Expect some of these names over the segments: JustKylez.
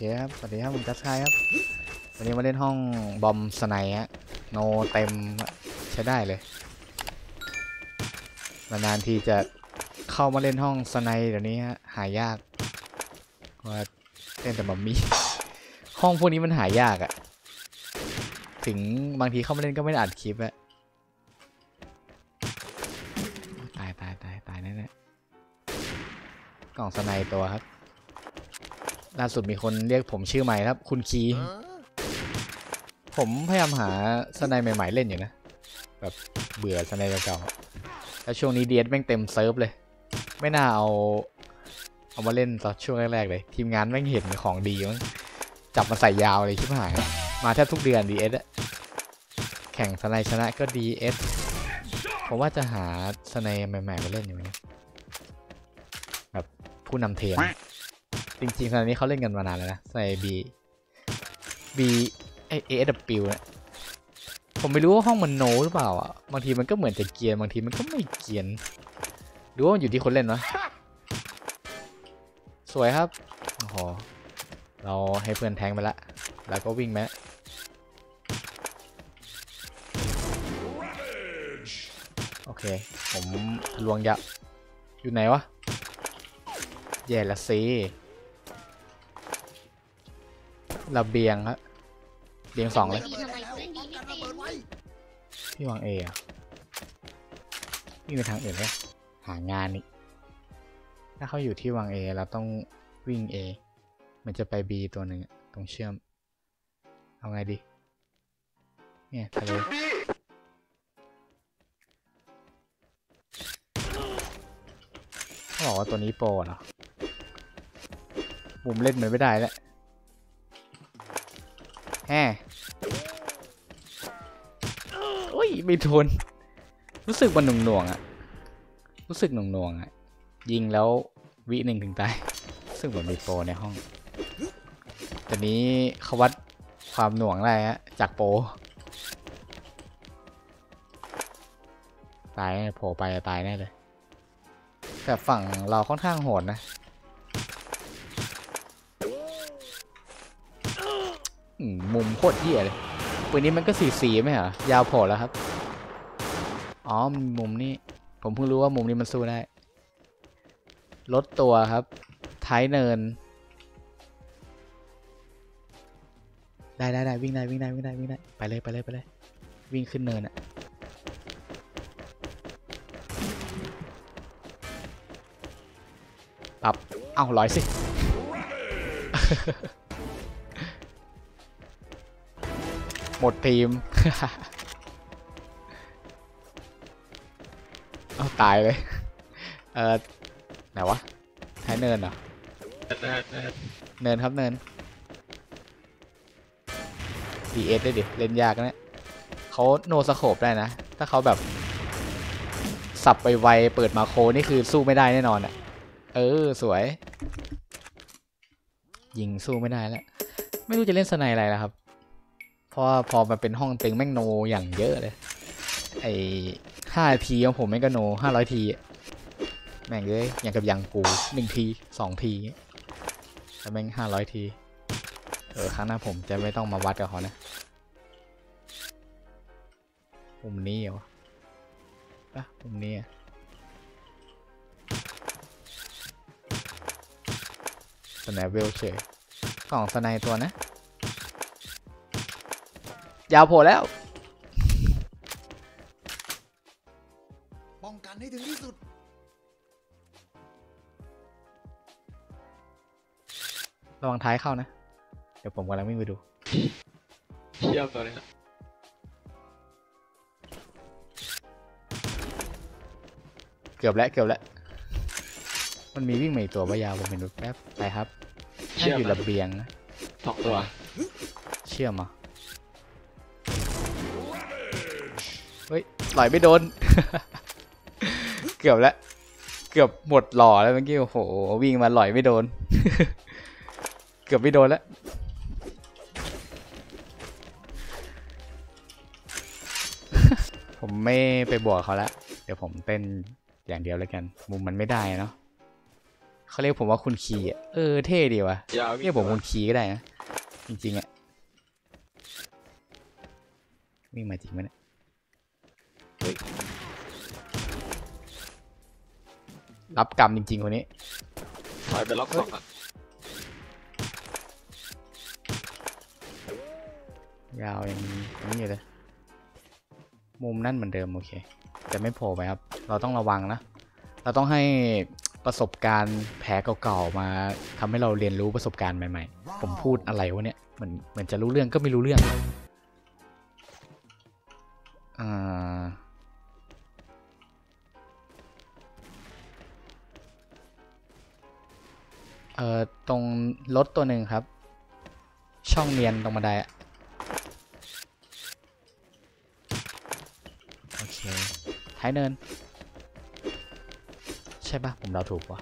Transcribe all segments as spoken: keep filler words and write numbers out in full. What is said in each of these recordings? เคครับสวัสดีครับผมจัสไคครับวันนี้มาเล่นห้องบอมสไนฮะโนเต็มใช้ได้เลยนานๆทีจะเข้ามาเล่นห้องสไนเดี๋ยวนี้ฮะหายากว่าเล่นแต่บอมมี่ห้องพวกนี้มันหายากอะถึงบางทีเข้ามาเล่นก็ไม่ได้อัดคลิปอะตายตายตายตายแน่ๆกล่องสไนตัวครับล่าสุดมีคนเรียกผมชื่อใหม่ครับคุณคีผมพยายามหาสไนใหม่ๆเล่นอยู่นะแบบเบื่อสไนเก่าๆแล้วช่วงนี้เดียดแม่งเต็มเซิร์ฟเลยไม่น่าเอาเอามาเล่นตอนช่วงแรกๆเลยทีมงานแม่งเห็นของดีมั้งจับมาใส่ยาวเลยชิบหายมาแทบทุกเดือนดีเอสแข่งสไนชนะก็ดีเอสผมว่าจะหาสไนใหม่ๆมาเล่นอยู่นะแบบผู้นำเทมจริงๆตอนนี้เขาเล่นกันมานานแล้วนะใส่ B B ไอ เอ ดับเบิลยู นะผมไม่รู้ว่าห้องมันโนหรือเปล่าอ่ะบางทีมันก็เหมือนจะเกียนบางทีมันก็ไม่เกียนหรือว่ามันอยู่ที่คนเล่นวะสวยครับโอ้โหเราให้เพื่อนแทงไปละแล้วก็วิ่งแม้โอเคผมทะลวงยับอยู่ไหนวะแย่ละสิระเบียงครับเบียงสองเลยพี่วางเออะวิ่งไปทางอื่นเลยหางานนี่ถ้าเขาอยู่ที่วางเอเราต้องวิ่งเอมันจะไปบีตัวหนึ่งตรงเชื่อมเอาไงดีเนี่ยทะเลเขาบอกว่าตัวนี้โปรเหรอมุมเล่นมันไม่ได้แล้วแฮ่โอ้ยไม่ทนรู้สึกมันหน่วงหน่วงอะรู้สึกหน่วงหน่วงอะยิงแล้ววิหนึ่งถึงตายซึ่งเหมือนมีโปรในห้องแต่นี้เขาวัดความหน่วงได้ฮะจากโปรตายโผล่ไปตายแน่เลยแต่ฝั่งเราค่อนข้างโหดนะมุมโคตรเหี้ยเลยปืนนี้มันก็สีสีไหมเหรอยาวพอแล้วครับอ๋อมุมนี้ผมเพิ่งรู้ว่ามุมนี้มันสู้ได้ลดตัวครับท้ายเนินได้ได้ได้วิ่งได้วิ่งได้วิ่งได้วิ่งได้ไปเลยไปเลยไปเลยวิ่งขึ้นเนินอะปรับเอ้าร้อยสิ หมดทีม เอาตายเลย เออไหนวะท้ายเนินเหรอ เนินครับเนิน ดี เอส ได้ดิเล่นยากนะเขาโนสโคปได้นะถ้าเขาแบบสับไปไวเปิดมาโคนี่คือสู้ไม่ได้แน่นอนอ่ะเออสวยยิงสู้ไม่ได้แล้วไม่รู้จะเล่นสไนอะไรแล้วครับเพราะพอมันเป็นห้องตึงแม่งโนอย่างเยอะเลยไอ้ห้าทีของผมแม่งก็โนห้าร้อยทีแม่งเลยอย่างกับยังกูหนึ่งทีสองทีแล้วแม่งห้าร้อยทีเออครั้งหน้าผมจะไม่ต้องมาวัดกับเขานะมุมนี้เหรอป่ะมุมนี้สไนเวลเฉยกล่องสไนตัวนะยาวโผล่แล้วป้องกันให้ถึงที่สุดระวังท้ายเข้านะเดี๋ยวผมกำลังวิ่งไปดูยาวตัวเลยนะเกือบแล้วเกือบแล้วมันมีวิ่งใหม่ตัวว่ายาวผมเห็นแป๊บไปครับน่าอยู่ระเบียงนะสองตัวเชื่อมอ่ะเฮ้ยไหลไม่โดน เกือบแล้วเกือบหมดหล่อแล้วเมื่อกี้โอ้โหวิ่งมาไหลไม่โดน เกือบไม่โดนแล้วผมไม่ไปบวกเขาแล้วเดี๋ยวผมเต้นอย่างเดียวแล้วกันมุมมันไม่ได้เนาะ เขาเรียกผมว่าคุณคีอ่ะเออเท่ดีวะเรียกผมคุณคีก็ได้นะจริงๆอ่ะวิ่งมาจริงมั้ยเนี่ยรับกรรมจริงๆคนนี้ถอยไปล็อกสองอ่ะยาวอย่างนี้เลยมุมนั่นเหมือนเดิมโอเคแต่ไม่โผล่ไปครับเราต้องระวังนะเราต้องให้ประสบการณ์แผลเก่าๆมาทำให้เราเรียนรู้ประสบการณ์ใหม่ๆผมพูดอะไรวะเนี่ยเหมือนเหมือนจะรู้เรื่องก็ไม่รู้เรื่องอ่าเอ่อตรงรถตัวหนึ่งครับช่องเนียนตรงบันไดอะโอเคท้ายเนินใช่ป่ะผมเดาถูกป่ะ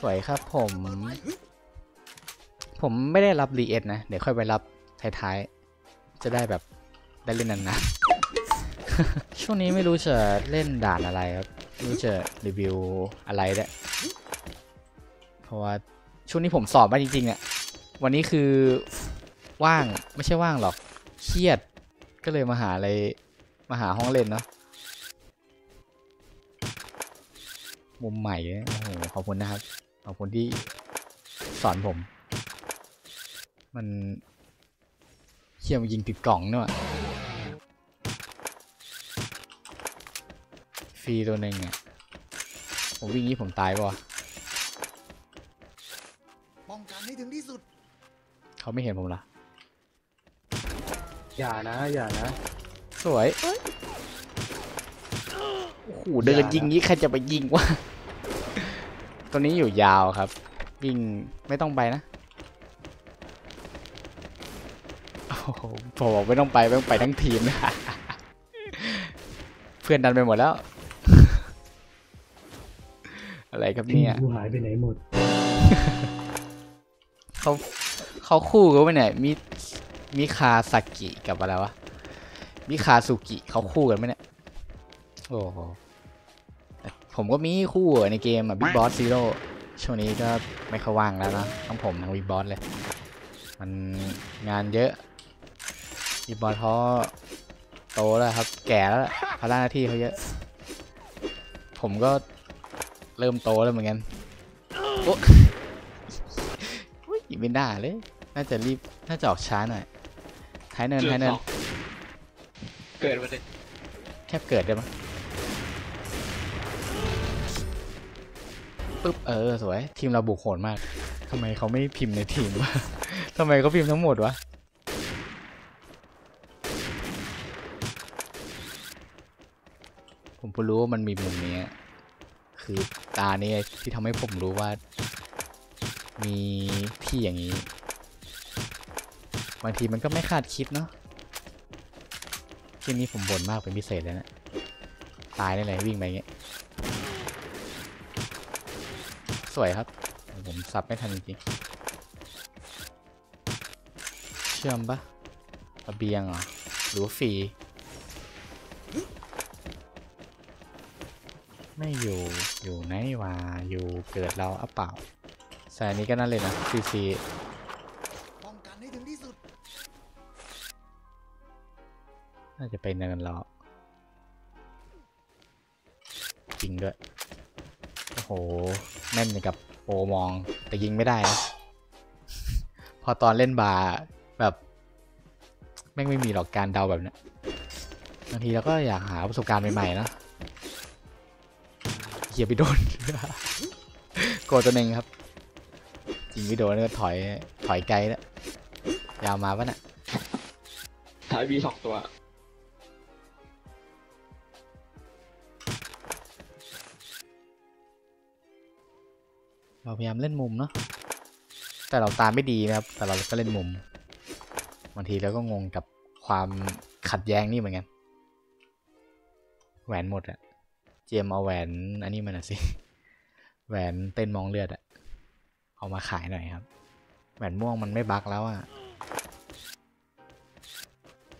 สวยครับผมผมไม่ได้รับรีเอ็ดนะเดี๋ยวค่อยไปรับท้ายๆจะได้แบบได้เล่นนานๆช่วงนี้ไม่รู้จะเล่นด่านอะไรครับไม่รู้จะรีวิวอะไรได้เพราะว่าช่วงนี้ผมสอบมาจริงๆอ่ะวันนี้คือว่างไม่ใช่ว่างหรอกเครียดก็เลยมาหาอะไรมาหาห้องเล่นเนาะมุมใหม่โอ้โหขอบคุณนะครับขอบคุณที่สอนผมมันเชี่ยมันยิงติดกล่องเนาะฟรีตัวหนึ่งเนี่ยผมวิ่งนี้ผมตายป่ะป้องกันให้ถึงที่สุดเขาไม่เห็นผมหรออย่านะอย่านะสวยโอ้โหเดินยิงนี้ใครจะไปยิงวะตัวนี้อยู่ยาวครับวิ่งไม่ต้องไปนะโอ้โหผมบอกไม่ต้องไปไม่ต้องไปทั้งทีมนะเพื่อนดันไปหมดแล้วอะไรครับเนี่ยกูหายไปไหนหมดเขาเขาคู่กันไปไหนมิมิคาซากิกับอะไรวะมิคาสุกิเขาคู่กันไหมเนี่ยโอ้โหผมก็มีคู่ในเกมอ่ะบิ๊กบอสซีโร่ช่วงนี้ก็ไม่ค่อยว่างแล้วนะทั้งผมทั้งบิ๊กบอสเลยมันงานเยอะบิ๊กบอสเขาโตแล้วครับแก่แล้วภาระหน้าที่เขาเยอะผมก็เริ่มโตแล้วเหมือนกันโอ้ยยิงไม่ได้เลยน่าจะรีบน่าจะออกช้าหน่อยท้ายเนินท้ายเนินเกิดมาเลยแคบเกิดได้ไหมปึ๊บเออสวยทีมเราบุกโหดมากทำไมเขาไม่พิมพ์ในทีมวะทำไมเขาพิมพ์ทั้งหมดวะผมเพิ่งรู้ว่ามันมีมุมนี้คือตาเนี่ยที่ทำให้ผมรู้ว่ามีที่อย่างนี้บางทีมันก็ไม่คาดคิดเนาะทีนี้ผมบ่นมากเป็นพิเศษเลยนะตายได้เลยวิ่งไปเงี้ยสวยครับผมซับไม่ทันจริงเชื่อมปะระเบียงเหรอหรือว่าฟรีไม่อยู่อยู่ไหนวะอยู่เกิดเราอ่ะเปล่าสายนี้ก็นั่นเลยนะซีซีป้องกันให้ถึงที่สุดน่าจะไปเนินเราจริงด้วยโอ้โหแม่นกับโอมองแต่ยิงไม่ได้นะ พอตอนเล่นบาแบบแม่งไม่มีหรอกการเดาแบบนี้บางทีเราก็อยากหาประสบการณ์ใหม่ๆนะเกียร์ไปโดนโกตัวหนึ่งครับจริงไปโดนก็ถอยถอยไกลแล้วยาวมาปะน่ะท้ายบีสองตัวเราพยายามเล่นมุมเนาะแต่เราตามไม่ดีนะครับแต่เราก็เล่นมุมบางทีเราก็งงกับความขัดแย้งนี่เหมือนกันแหวนหมดอะเจมเอาแหวนอันนี้มันนะสิแหวนเต้นมองเลือดอะเอามาขายหน่อยครับแหวนม่วงมันไม่บั๊กแล้วอะ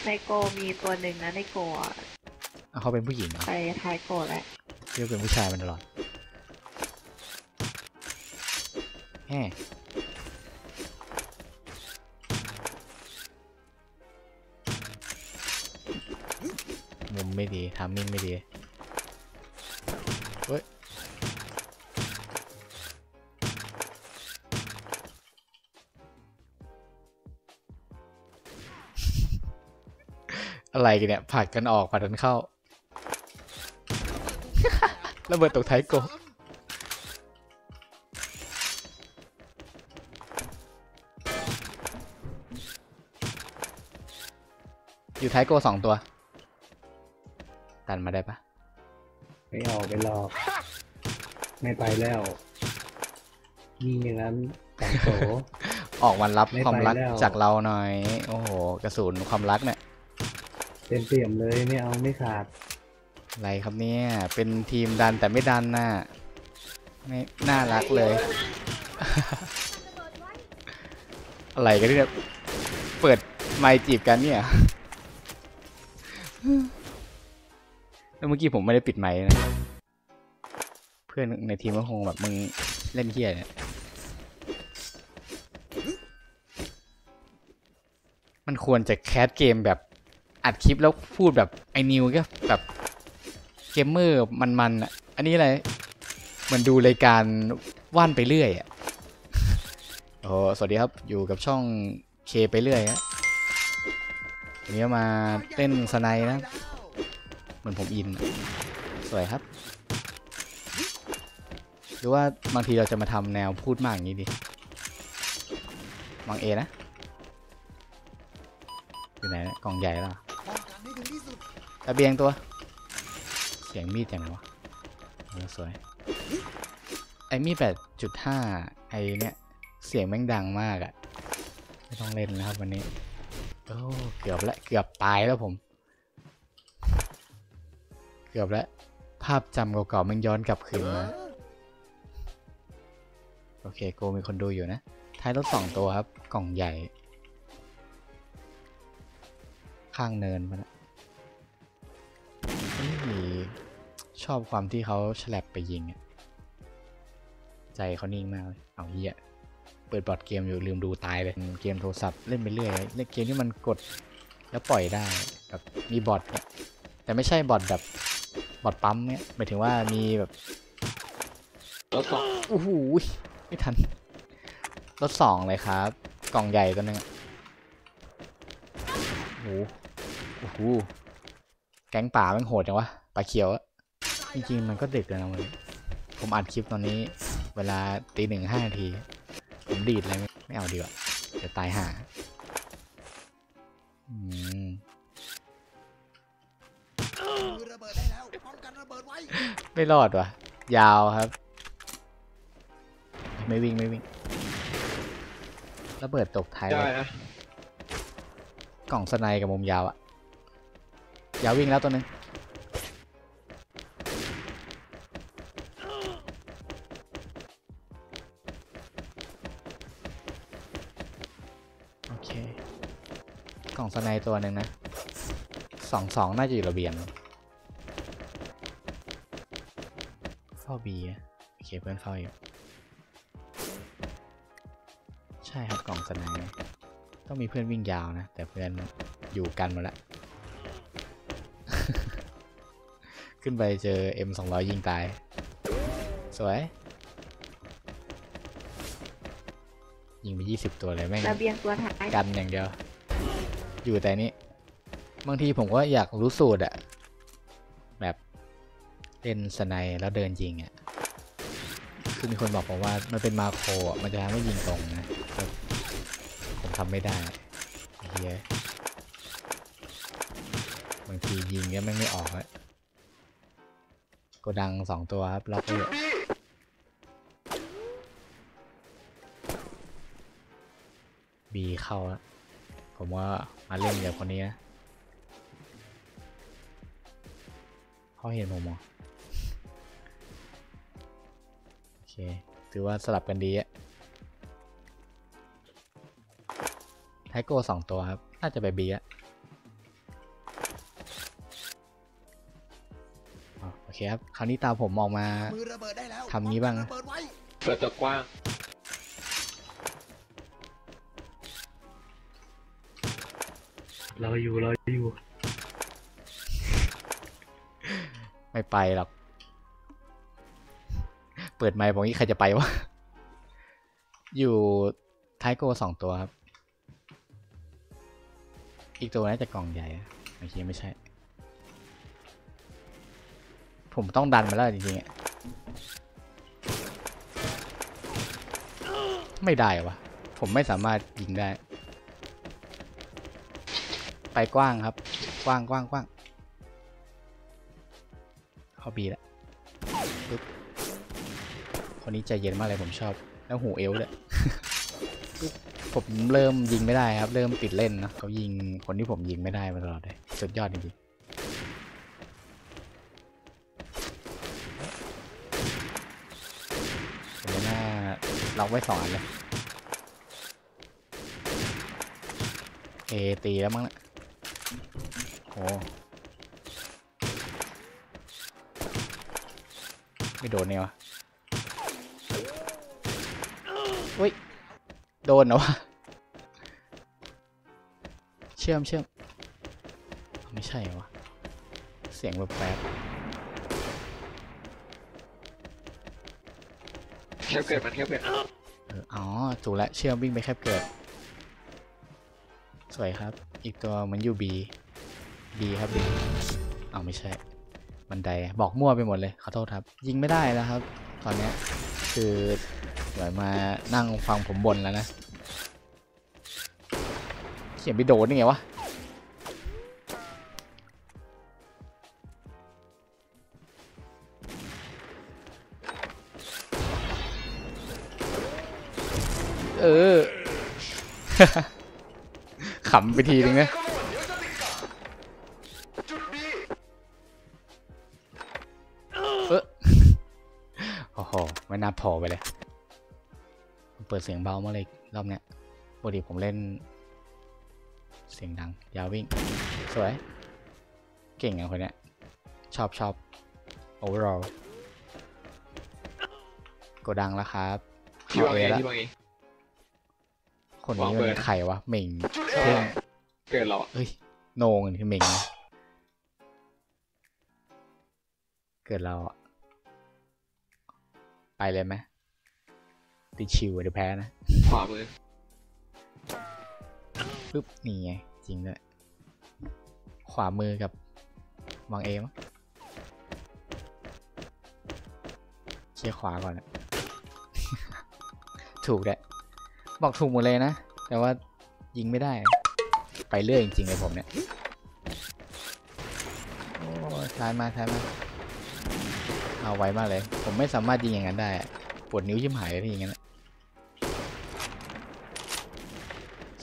ในโกมีตัวหนึ่งนะในโก เขาเป็นผู้หญิงไปทายโกรธแหละเรียกเป็นผู้ชายมันตลอดแง่มุมไม่ดีทามมิ่งไม่ดีเฮ้ยอะไรกันเนี่ยผัดกันออกผัดกันเข้าระเบิดตกท้ายโกอยู่ท้ายโกสองตัวตันมาได้ปะไม่เอาไปหลอกไม่ไปแล้วนี่อย่างนั้นตันโส ออกวันรับความรักจากเราหน่อยโอ้โหกระสุนความรักเนี่ยเต็มเปี่ยมเลยไม่เอาไม่ขาดอะไรครับเนี่ยเป็นทีมดันแต่ไม่ดันน่ะไม่น่ารักเลย อะไรกันเนี่ยเปิดไมค์จีบกันเนี่ย แล้วเมื่อกี้ผมไม่ได้ปิดไมค์นะเพื่อนในทีมก็คงแบบมึงเล่นเหี้ยเนี่ยมันควรจะแคสเกมแบบอัดคลิปแล้วพูดแบบไอ้นิวก็แบบเกมเมอร์มันๆอ่ะอันนี้อะไรมันดูรายการว่านไปเรื่อยอ่ะโอ้สวัสดีครับอยู่กับช่องเคไปเรื่อยฮะวันนี้มาเต้นสไนนะเหมือนผมอินสวยครับหรือว่าบางทีเราจะมาทำแนวพูดมากอย่างนี้ดิมองเอนะอยู่ไหนนะกล่องใหญ่แล้วตะเบียงตัวเสียงมีดอย่างไรวะสวยไอมีด แปดจุดห้า ไอเนี่ยเสียงแม่งดังมากอะไม่ต้องเล่นนะครับวันนี้โอ้เกือบละเกือบตายแล้วผมเกือบละภาพจำเก่าๆแม่งย้อนกลับคืนมาโอเคโกมีคนดูอยู่นะท้ายรถสองตัวครับกล่องใหญ่ข้างเนินมาละชอบความที่เขาฉลับไปยิงอ่ะใจเขานิ่งมากเลยเอาเหี้ยเปิดบอทเกมอยู่ลืมดูตายเลยเกมโทรศัพท์เล่นไปเรื่อยเล่นเกมที่มันกดแล้วปล่อยได้แบบมีบอทเนี่ยแต่ไม่ใช่บอทแบบบอทปั๊มเนี่ยหมายถึงว่ามีแบบรถสองโอ้โหไม่ทันรถสองเลยครับกล่องใหญ่ตัวนึงโอ้โหแก๊งป่ามันโหดจังวะป่าเขียวจริงๆมันก็ดึกแล้วนะผมอัดคลิปตอนนี้เวลาตีหนึ่งห้านาทีผมดีดอะไรไม่เอาดีกว่าเดี๋ยวตายห่าอืมไม่รอดว่ะยาวครับไม่วิ่งไม่วิ่งระเบิดตกท้ายเลยกล่องสไนกับมุมยาวอะยาววิ่งแล้วตัวนึงกล่องสไนตัวหนึ่งนะสองสองน่าจะอยู่ระเบียงเข้าบีนะโอเคเพื่อนเข้าอยู่ใช่ครับกล่องสไนต้องมีเพื่อนวิ่งยาวนะแต่เพื่อนอยู่กันมาละ ขึ้นไปเจอ เอ็ม สองร้อย ยิงตายสวยยิงไปยี่สิบตัวเลยแม่งระเบียงตัวท้ายกันอย่างเดียวอยู่แต่นี้บางทีผมก็อยากรู้สูตรอะแบบเล่นสไนแล้วเดินยิงอะคือมีคนบอกผมว่ามันเป็นมาโครมันจะทำให้ยิงตรงนะผมทำไม่ได้เฮียบางทียิงแล้วไม่ไม่ออกอะโกดังสองตัวครับล็อกอยู่บีเข้าแล้วผมว่ามาเล่นเดี๋ยวคนนี้นะเขาเห็นผมหรอโอเคถือว่าสลับกันดีอะไทโก้สองตัวครับน่าจะไปบีอะ เคครับคราวนี้ตาผมมองมาทำนี้บ้างนะเปิดตัวกว้างเราอยู่เราอยู่ไม่ไปหรอกเปิดไมค์บอกนี้ใครจะไปวะอยู่ท้ายโกสองตัวครับอีกตัวน่าจะกล่องใหญ่โอเคไม่ใช่ผมต้องดันมาแล้วจริงๆไม่ได้วะผมไม่สามารถยิงได้ไปกว้างครับกว้างกว้างกว้างเข้าบีแล้วปึ๊บคนนี้ใจเย็นมากเลยผมชอบแล้วหูเอลด้วย ผมเริ่มยิงไม่ได้ครับเริ่มติดเล่นนะเขายิงคนที่ผมยิงไม่ได้มาตลอดเลยสุดยอดจริงๆผมน่าล็อกไว้สองอันเลยเอตีแล้วมั้งนะโอ้ไม่โดนเนี่ยวะอุ้ยโดนเหรอวะเชื่อมเชื่อมไม่ใช่วะเสียงแบบแป๊บแคบเกิดมันแคบเกิดอ๋อถูกแล้วเชื่อมวิ่งไปแคบเกิดสวยครับอีกตัวมันอยู่บีดีครับดีเอาไม่ใช่บันไดบอกมั่วไปหมดเลยขอโทษครับยิงไม่ได้แล้วครับตอนนี้คือเหมือนมานั่งฟังผมบ่นแล้วนะเขียนไปโดนนี่ไงวะเออ ขำไปทีนึงนะไม่น่าพอไปเลยเปิดเสียงเบามากเลยรอบเนี้ยปกติผมเล่นเสียงดังยาววิ่งสวยเก่งอ่ะคนเนี้ยชอบชอบโอเวอร์โรลโกดังแล้วครับที่วางเองที่วางเองคนนี้เป็นใครวะเหม่งเกิดหรอเฮ้ยโนงคือเหม่งเกิดเราไปเลยไหมติชิวเดี๋ยวแพ้นะขวามือปึ๊บนี่ไงจริงเลยขวามือกับวางเอมั้งเชียร์ขวาก่อนนะ ถูกแหละบอกถูกหมดเลยนะแต่ว่ายิงไม่ได้ไปเรื่อยจริงๆเลยผมเนี่ยโอ้ท้ายมาท้ายมาเอาไว้มากเลยผมไม่สามารถยิงอย่างนั้นได้ปวดนิ้วยิ้มหายเลยอย่างนั้น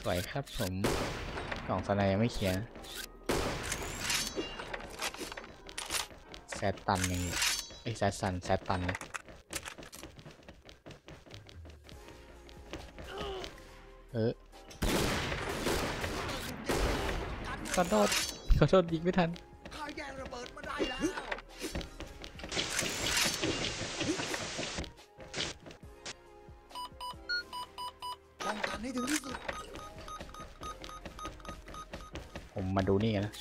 สวยครับผมกล่องสไนยังไม่เขียนแซดตันอย่างนี้ไอ้แซดสันแซดตันนะเออขอโทษขอโทษยิงไม่ทันผมมาดูนี่กันนะ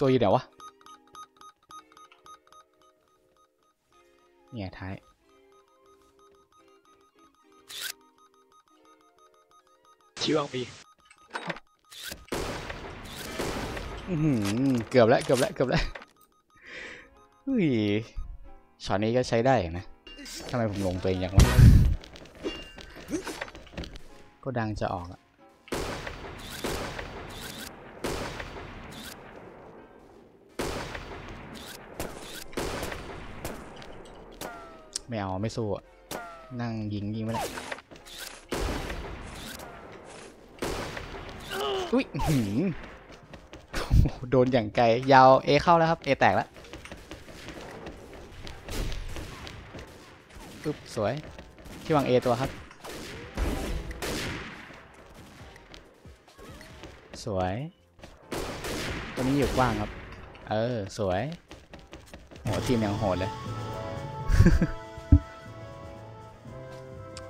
ตัวอยู่เดี๋ยววะเนี่ยท้ายชิวังปีเกือบแล้วเกือบแล้วเกือบแล้วช็อตนี้ก็ใช้ได้นะทำไมผมลงตัวเองอย่างวะก็ดังจะออกอะไม่เอาไม่สู้อะนั่งยิงยิงไม่ได้อุ้ยโดนอย่างไกลยาวเอเข้าแล้วครับเอแตกแล้วปึ๊บสวยที่วางเอตัวครับ สวยตัวนี้อยู่กว้างครับเออสวยโหทีมยังโหดเลย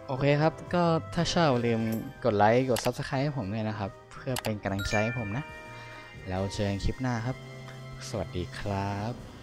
โอเคครับก็ถ้าชอบลืมกดไลค์กด ซับสไครบ์ ให้ผมด้วยนะครับเพื่อเป็นกำลังใจให้ผมนะแล้วเจอกันคลิปหน้าครับสวัสดีครับ